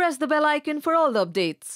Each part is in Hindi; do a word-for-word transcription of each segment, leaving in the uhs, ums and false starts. press the bell icon for all the updates.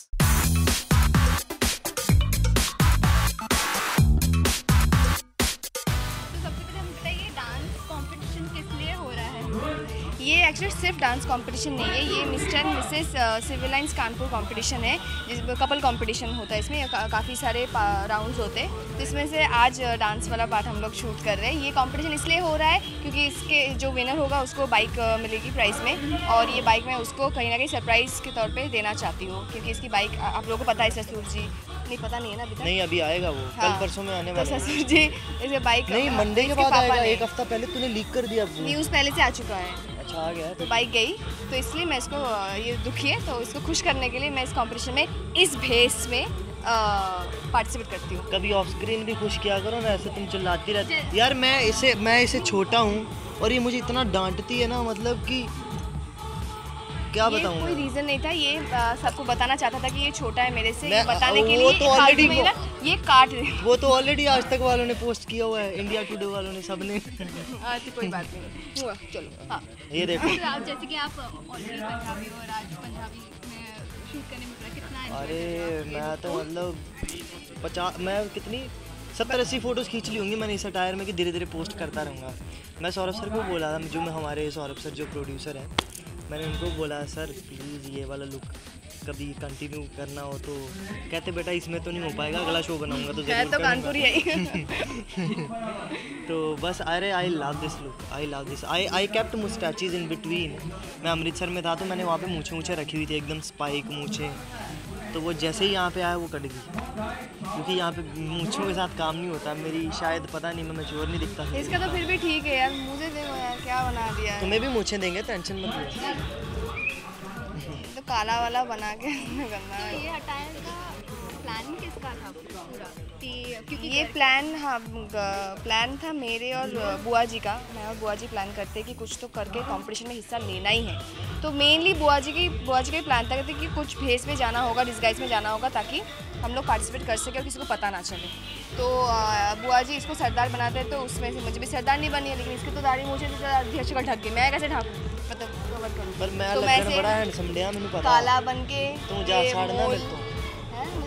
ये एक्चुअली सिर्फ डांस कंपटीशन नहीं है, ये Mr and Mrs Civil Lines Kanpur competition है, जिस कपल कंपटीशन होता है। इसमें का, काफ़ी सारे राउंड्स होते हैं, तो इसमें से आज डांस वाला पार्ट हम लोग शूट कर रहे हैं। ये कंपटीशन इसलिए हो रहा है क्योंकि इसके जो विनर होगा उसको बाइक मिलेगी प्राइस में, और ये बाइक मैं उसको कहीं ना कहीं सरप्राइज़ के तौर पर देना चाहती हूँ, क्योंकि इसकी बाइक आप लोगों को पता है ससुर जी नहीं पता नहीं है ना अभी नहीं अभी आएगा वो हाँ। कल परसों में आने वाला है। तो ससुर जी इसे बाइक नहीं मंडे के बाद आएगा, एक हफ्ता पहले तूने लीक कर दिया, न्यूज़ पहले से आ चुका है। अच्छा आ गया है तो बाइक गई, तो इसलिए मैं इसको ये दुखी है, तो इसको खुश करने के लिए मैं इस कॉम्पिटिशन में इस भेस में पार्टिसिपेट करती हूँ। कभी ऑफ स्क्रीन भी खुश किया करो ना, ऐसे तुम चिल्लाती रहती। यार मैं इसे मैं इसे छोटा हूँ और ये मुझे इतना डांटती है ना, मतलब कि क्या बताऊँ। कोई रीज़न नहीं था, ये सबको बताना चाहता था कि ये छोटा है मेरे से, ये बताने के लिए तो ऑलरेडी ये काट रहे हैं। वो तो ऑलरेडी आज तक वालों ने पोस्ट किया हुआ है, इंडिया टुडे वालों ने, सब ने। आज कोई बात नहीं हुआ, चलो हाँ ये देखो। आप जैसे कि आप ऑलरेडी पंजाबी और आज पंजाबी में शूट करने में कितना, अरे मैं तो मतलब पचास मैं कितनी सत्तर अस्सी फोटोज़ खींच ली होंगी मैंने इस अटायर में, कि धीरे धीरे पोस्ट करता रहूँगा। मैं सौरभ सर को बोला था, जो हमारे सौरभ सर जो प्रोड्यूसर हैं, मैंने उनको बोला सर प्लीज़ ये वाला लुक कभी कंटिन्यू करना हो तो, कहते बेटा इसमें तो नहीं हो पाएगा, अगला शो बनाऊंगा तो जरूर तो कानपुरी आई। तो बस अरे I love this look, I love this, I I kept moustaches in between. मैं अमृतसर में था तो मैंने वहाँ पे मूँछें मूँछें रखी हुई थी, एकदम स्पाइक मूँछें, तो वो जैसे ही यहाँ पे आया वो कट गई, क्योंकि यहाँ पे मूँछों के साथ काम नहीं होता। मेरी शायद पता नहीं मैं मैच्योर नहीं दिखता इसका, तो फिर भी ठीक है यार, मुझे देखो यार क्या बना दिया। तुम्हें भी मूँछें देंगे, टेंशन मत लो। तो काला वाला बना के करना है। ये हटाने का प्लान किसका था पूरा? क्योंकि ये प्लान हाँ प्लान था मेरे और बुआ जी का। मैं और बुआ जी प्लान करते कि कुछ तो करके कंपटीशन में हिस्सा लेना ही है, तो मेनली बुआ जी की बुआ जी का ही प्लान था करते कि कुछ भेस में जाना होगा, डिस्गाइज में जाना होगा, ताकि हम लोग पार्टिसिपेट कर सके और किसी को पता ना चले। तो बुआ जी इसको सरदार बनाते हैं, तो उसमें से मुझे भी सरदार नहीं बनी है, लेकिन इसके तो दाढ़ी मुझे अध्यक्ष का ढक गई, मैं कैसे ढाकूँ मतलब पर मैं तो मैं काला बन के मुझे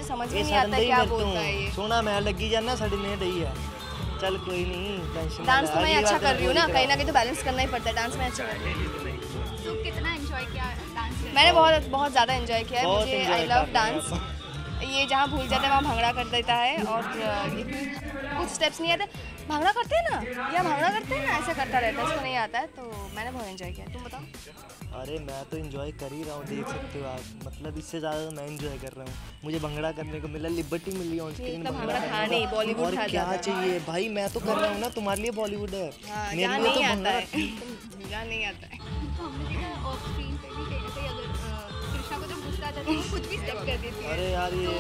समझ में नहीं आता क्या बोलता है ये। सोना मैं लगी जाना साड़ी नहीं दई है, चल कोई नहीं, डांस तो मैं अच्छा कर रही हूँ ना, कहीं ना कहीं तो बैलेंस करना ही पड़ता है। डांस में अच्छा कर रही हूँ, तो कितना एंजॉय किया डांस में? मैंने बहुत बहुत ज़्यादा एंजॉय किया है, मुझे आई लव डांस। ये जहाँ भूल जाता है वहाँ भांगड़ा कर देता है, और कुछ स्टेप्स नहीं आता भांगड़ा करते हैं ना, या भांगड़ा करते हैं ना, ऐसा करता रहता है, इसको नहीं आता है। तो मैंने बहुत एंजॉय किया, तुम बताओ? अरे मैं तो एंजॉय कर ही रहा हूँ, देख सकते हो आप, मतलब इससे ज़्यादा मैं एंजॉय कर रहा हूँ। मुझे भंगड़ा करने को मिला, लिबर्टी मिली ऑन स्क्रीन, बॉलीवुड क्या चाहिए भाई, मैं तो कर रहा हूँ ना, तुम्हारे लिए बॉलीवुड है, मेरे लिए तो भंगड़ा नहीं आता है। कुछ भी स्टेप कर देती है। अरे यार ये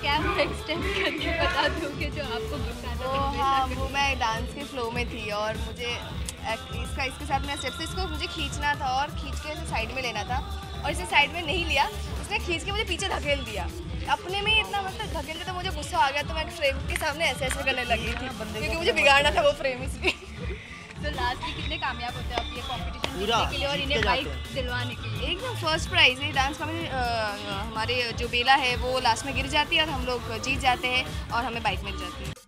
क्या स्टेप करके बता दूं कि जो आपको गुस्सा आता है? हाँ वो मैं डांस के फ्लो में थी और मुझे इसका इसके साथ मैं स्टेप से इसको मुझे खींचना था और खींच के इसे साइड में लेना था, और इसे साइड में नहीं लिया, उसने खींच के मुझे पीछे धकेल दिया अपने में ही, इतना मतलब धकेल के, तो मुझे गुस्सा आ गया, तो मैं फ्रेम के सामने ऐसे ऐसे करने लगी थी, क्योंकि मुझे बिगाड़ना था वो फ्रेम। इसलिए तो लास्ट में कितने कामयाब होते हैं आप ये कॉम्पिटिशन जीतने के लिए और इन्हें बाइक दिलवाने के लिए? एकदम फर्स्ट प्राइज़ है डांस का। हमारे जो बेला है वो लास्ट में गिर जाती है और हम लोग जीत जाते हैं और हमें बाइक मिल जाती है।